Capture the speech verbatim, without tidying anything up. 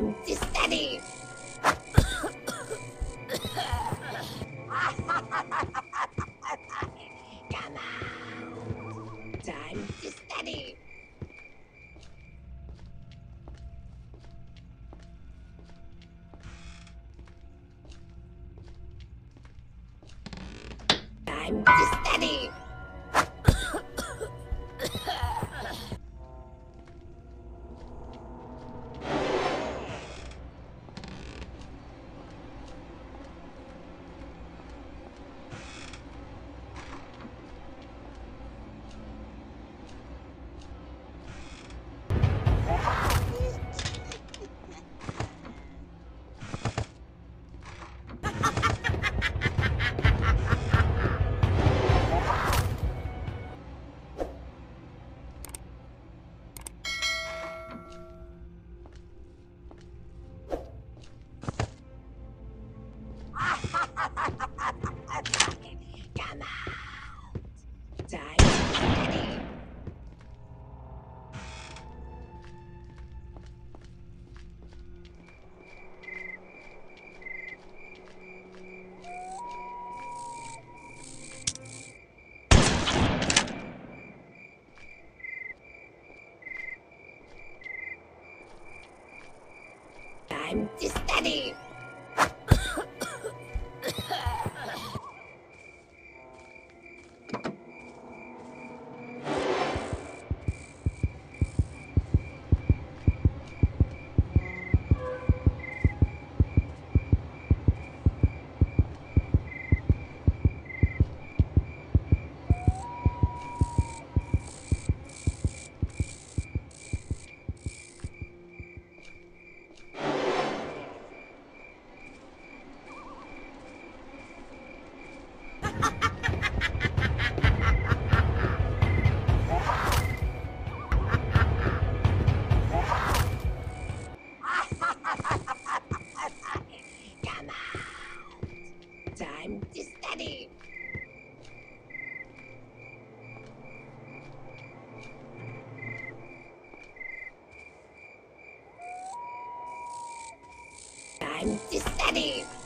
and steady. Come on. Time to steady. Time to steady. Come out. Time steady. Time to steady. Time to steady. Time to steady.